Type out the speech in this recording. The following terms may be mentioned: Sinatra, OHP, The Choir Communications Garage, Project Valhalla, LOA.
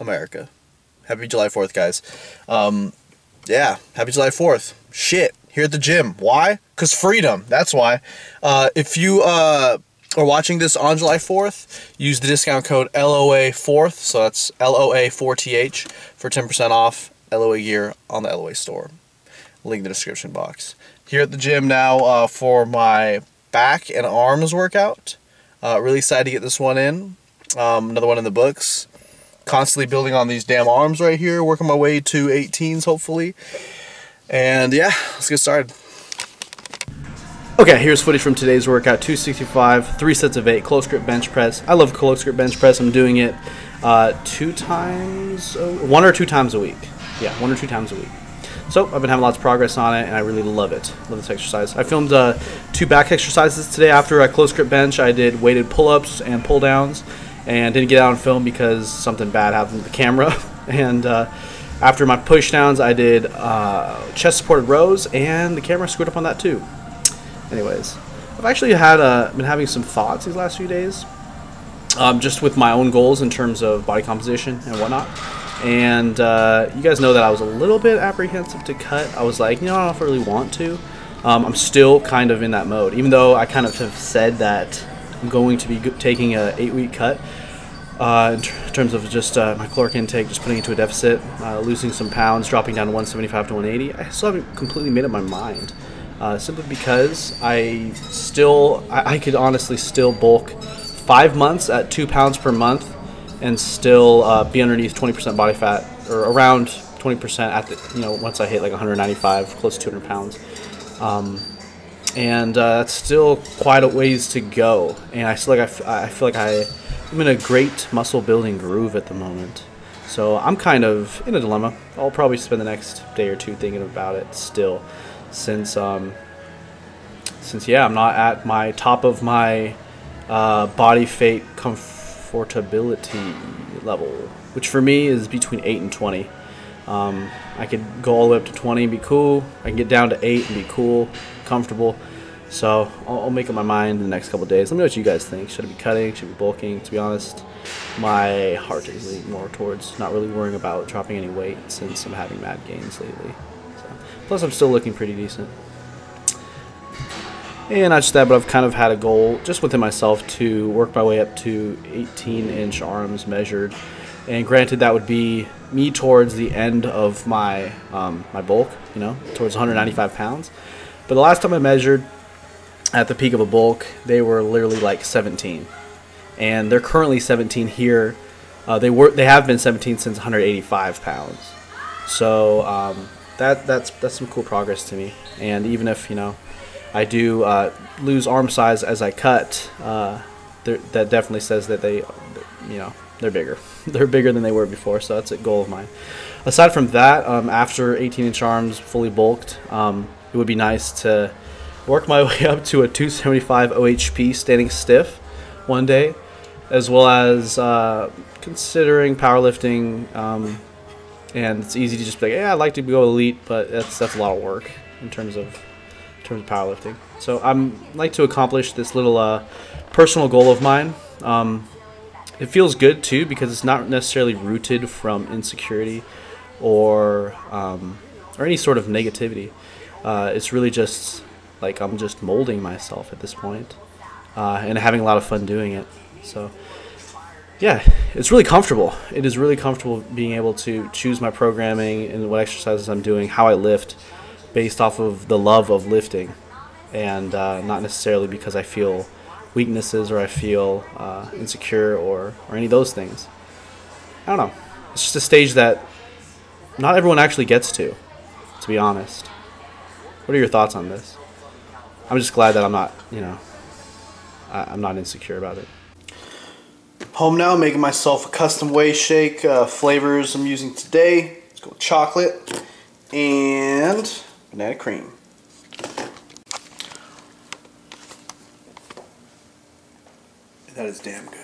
America. Happy July 4th, guys. Yeah, happy July 4th. Shit, here at the gym. Why? Because freedom. That's why. If you are watching this on July 4th, use the discount code LOA4th, so that's LOA4TH, for 10% off LOA gear on the LOA store. Link in the description box. Here at the gym now for my back and arms workout. Really excited to get this one in. Another one in the books. Constantly building on these damn arms right here. Working my way to 18s, hopefully. And yeah, let's get started. Okay, here's footage from today's workout. 265, 3 sets of 8, close grip bench press. I love close grip bench press. I'm doing it 1 or 2 times a week. Yeah, 1 or 2 times a week. So I've been having lots of progress on it, and I really love it. Love this exercise. I filmed 2 back exercises today. After a close grip bench, I did weighted pull-ups and pull-downs, and didn't get out on film because something bad happened with the camera. And after my push-downs, I did chest-supported rows, and the camera screwed up on that too. Anyways, I've actually had been having some thoughts these last few days, just with my own goals in terms of body composition and whatnot. And you guys know that I was a little bit apprehensive to cut. I was like, you know, I don't really want to. I'm still kind of in that mode, even though I kind of have said that I'm going to be taking a 8-week cut in terms of just my caloric intake, just putting it into a deficit, losing some pounds, dropping down to 175 to 180. I still haven't completely made up my mind, simply because I could honestly still bulk 5 months at 2 pounds per month and still be underneath 20% body fat, or around 20% at the, you know, once I hit like 195, close to 200 pounds. And that's still quite a ways to go. And I feel like I'm in a great muscle building groove at the moment. So I'm kind of in a dilemma. I'll probably spend the next day or two thinking about it still, since yeah, I'm not at my top of my body fat comfortability level, which for me is between 8 and 20. I could go all the way up to 20 and be cool. I can get down to 8 and be cool, comfortable. So I'll make up my mind in the next couple of days. Let me know what you guys think. Should I be cutting? Should I be bulking? To be honest, my heart is leaning more towards not really worrying about dropping any weight, since I'm having mad gains lately. So. Plus, I'm still looking pretty decent. And not just that, but I've kind of had a goal just within myself to work my way up to 18-inch arms measured. And granted, that would be me towards the end of my my bulk, you know, towards 195 pounds. But the last time I measured at the peak of a bulk, they were literally like 17, and they're currently 17 here. They have been 17 since 185 pounds. So that's some cool progress to me. And even if, you know, I do lose arm size as I cut, that definitely says that they, you know, they're bigger. They're bigger than they were before, so that's a goal of mine. Aside from that, after 18-inch arms fully bulked, it would be nice to work my way up to a 275 OHP standing stiff one day, as well as considering powerlifting. And it's easy to just be like, yeah, I'd like to go elite, but that's a lot of work in terms of powerlifting. So I'm like to accomplish this little personal goal of mine. It feels good too, because it's not necessarily rooted from insecurity or any sort of negativity. It's really just like I'm just molding myself at this point, and having a lot of fun doing it. So yeah, it's really comfortable. It is really comfortable being able to choose my programming and what exercises I'm doing, how I lift, based off of the love of lifting, and not necessarily because I feel weaknesses or I feel insecure or any of those things. I don't know. It's just a stage that not everyone actually gets to be honest. What are your thoughts on this? I'm just glad that I'm not, you know, I'm not insecure about it. Home now, making myself a custom whey shake. Flavors I'm using today. Let's go with chocolate and banana cream. That is damn good.